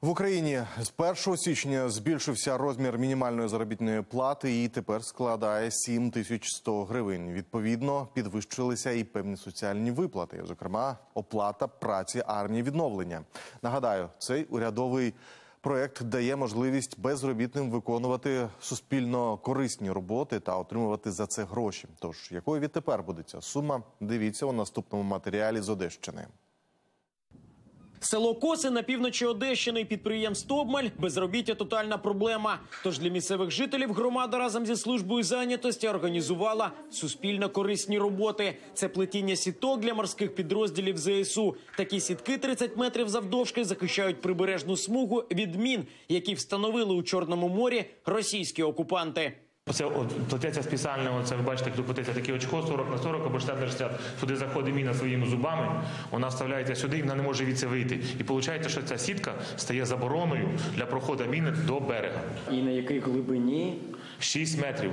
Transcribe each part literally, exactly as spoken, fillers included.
В Україні з першого січня збільшився розмір мінімальної заробітної плати і тепер складає сім тисяч сто гривень. Відповідно, підвищилися і певні соціальні виплати, зокрема, оплата праці армії відновлення. Нагадаю, цей урядовий проєкт дає можливість безробітним виконувати суспільно корисні роботи та отримувати за це гроші. Тож, якою відтепер буде ця сума, дивіться у наступному матеріалі з Одещини. Село Коси на півночі Одещини і підприємство «Обмаль» – безробіття – тотальна проблема. Тож для місцевих жителів громада разом зі службою зайнятості організувала суспільно-корисні роботи. Це плетіння сіток для морських підрозділів зе ес у. Такі сітки тридцять метрів завдовжки захищають прибережну смугу від мін, які встановили у Чорному морі російські окупанти. Це плететься спеціально, ви бачите, як плететься таке очко сорок на сорок або шістдесят на шістдесят, туди заходить міна своїми зубами, вона вставляється сюди і вона не може від це вийти. І виходить, що ця сітка стає забороною для проходу міни до берега. І на якій глибині? шість метрів.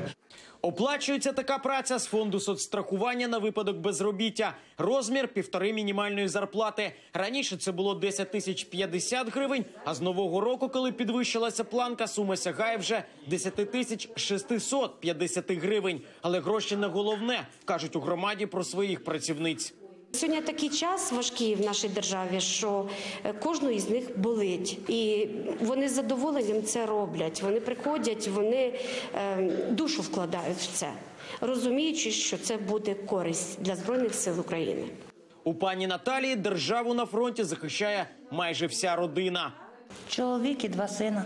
Оплачується така праця з фонду соцстрахування на випадок безробіття. Розмір – півтори мінімальної зарплати. Раніше це було десять тисяч п'ятдесят гривень, а з нового року, коли підвищилася планка, сума сягає вже десять тисяч шістсот п'ятдесят гривень. Але гроші не головне, кажуть у громаді про своїх працівниць. Сьогодні такий час важкий в нашій державі, що кожну із них болить. І вони з задоволенням це роблять. Вони приходять, вони душу вкладають в це, розуміючи, що це буде користь для Збройних сил України. У пані Наталії державу на фронті захищає майже вся родина. Чоловік і два сина.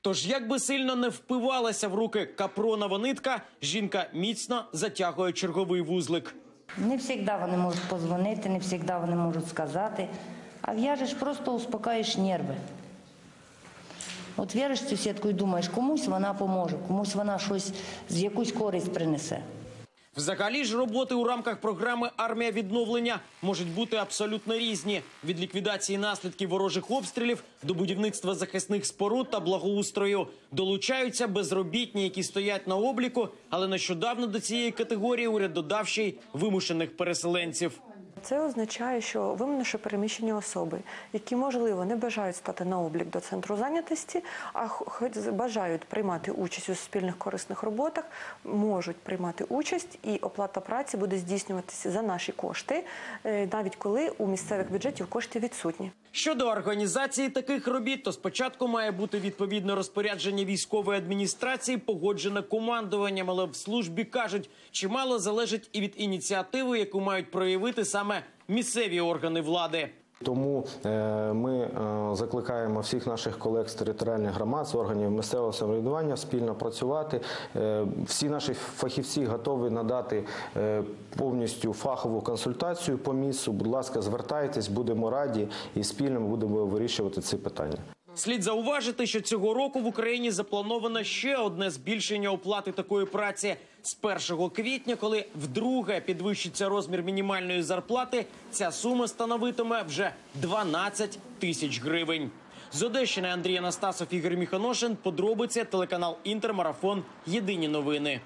Тож, як би сильно не впивалася в руки капронова нитка, жінка міцно затягує черговий вузлик. Не завжди вони можуть подзвонити, не завжди вони можуть сказати. А в'яжеш, просто успокоїш нерви. От в'яжеш цю сітку і думаєш, комусь вона поможе, комусь вона щось, з якусь користь принесе. Взагалі ж роботи у рамках програми «Армія відновлення» можуть бути абсолютно різні. Від ліквідації наслідків ворожих обстрілів до будівництва захисних споруд та благоустрою. Долучаються безробітні, які стоять на обліку, але нещодавно до цієї категорії уряд додав ще й вимушених переселенців. Це означає, що вимушено переміщені особи, які, можливо, не бажають стати на облік до центру зайнятості, а хоч бажають приймати участь у суспільних корисних роботах, можуть приймати участь, і оплата праці буде здійснюватися за наші кошти, навіть коли у місцевих бюджетів кошти відсутні. Щодо організації таких робіт, то спочатку має бути відповідне розпорядження військової адміністрації, погоджене командуванням, але в службі кажуть, чимало залежить і від ініціативи, яку мають проявити саме місцеві органи влади. Тому ми закликаємо всіх наших колег з територіальних громад, з органів місцевого самоврядування спільно працювати. Всі наші фахівці готові надати повністю фахову консультацію по місцю. Будь ласка, звертайтесь, будемо раді і спільно будемо вирішувати ці питання. Слід зауважити, що цього року в Україні заплановано ще одне збільшення оплати такої праці. З першого квітня, коли вдруге підвищиться розмір мінімальної зарплати, ця сума становитиме вже дванадцять тисяч гривень. З Одещини Андрій Анастасов, Ігор Миханошин, Подробиці, телеканал Інтермарафон, Єдині новини.